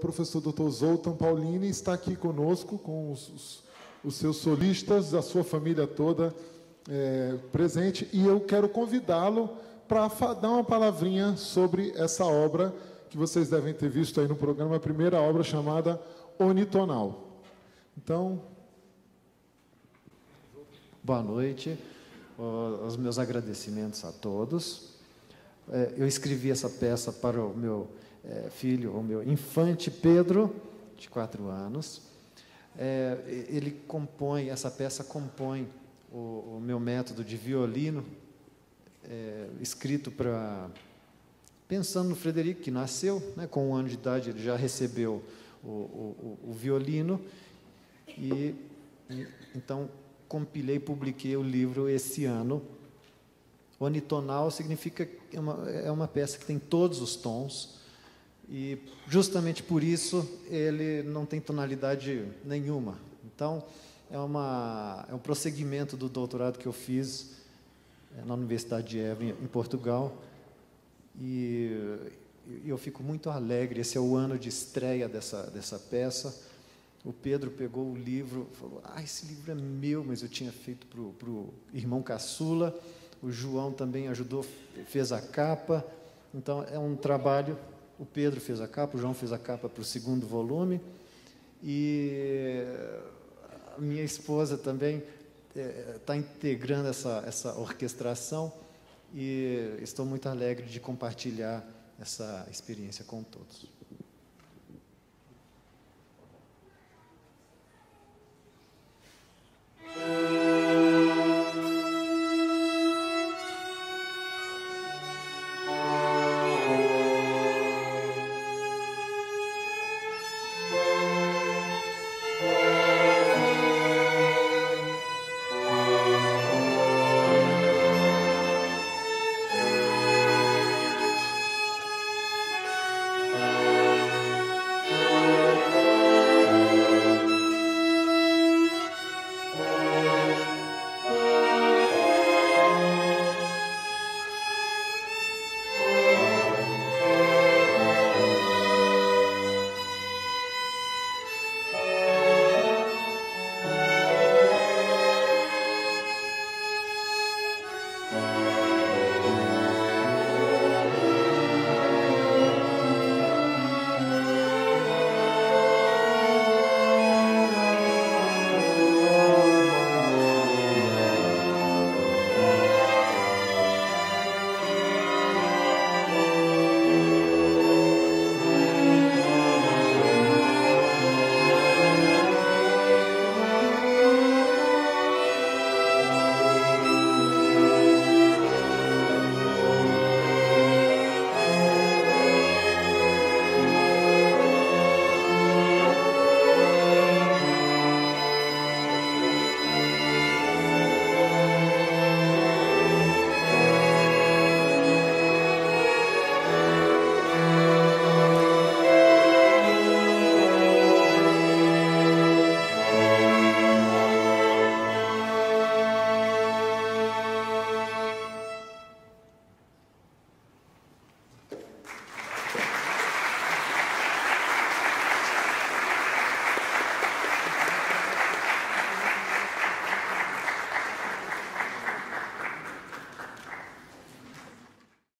professor Dr. Zoltan Paulini está aqui conosco com os seus solistas, a sua família toda presente, e eu quero convidá-lo para dar uma palavrinha sobre essa obra que vocês devem ter visto aí no programa, a primeira obra chamada Onitonal. Então, boa noite, os meus agradecimentos a todos. Eu escrevi essa peça para o meu filho, o meu infante Pedro, de 4 anos. Ele compõe, essa peça compõe o meu método de violino, escrito para... Pensando no Frederico, que nasceu, né, com 1 ano de idade, ele já recebeu o violino. E então, compilei e publiquei o livro esse ano. Onitonal significa que é uma peça que tem todos os tons, e justamente por isso ele não tem tonalidade nenhuma. Então, é um prosseguimento do doutorado que eu fiz na Universidade de Évora, em Portugal, e eu fico muito alegre. Esse é o ano de estreia dessa peça. O Pedro pegou o livro, falou, ah, esse livro é meu, mas eu tinha feito para o irmão caçula. O João também ajudou, fez a capa. Então, é um trabalho... O Pedro fez a capa, o João fez a capa para o 2º volume. E a minha esposa também está integrando essa orquestração. E estou muito alegre de compartilhar essa experiência com todos.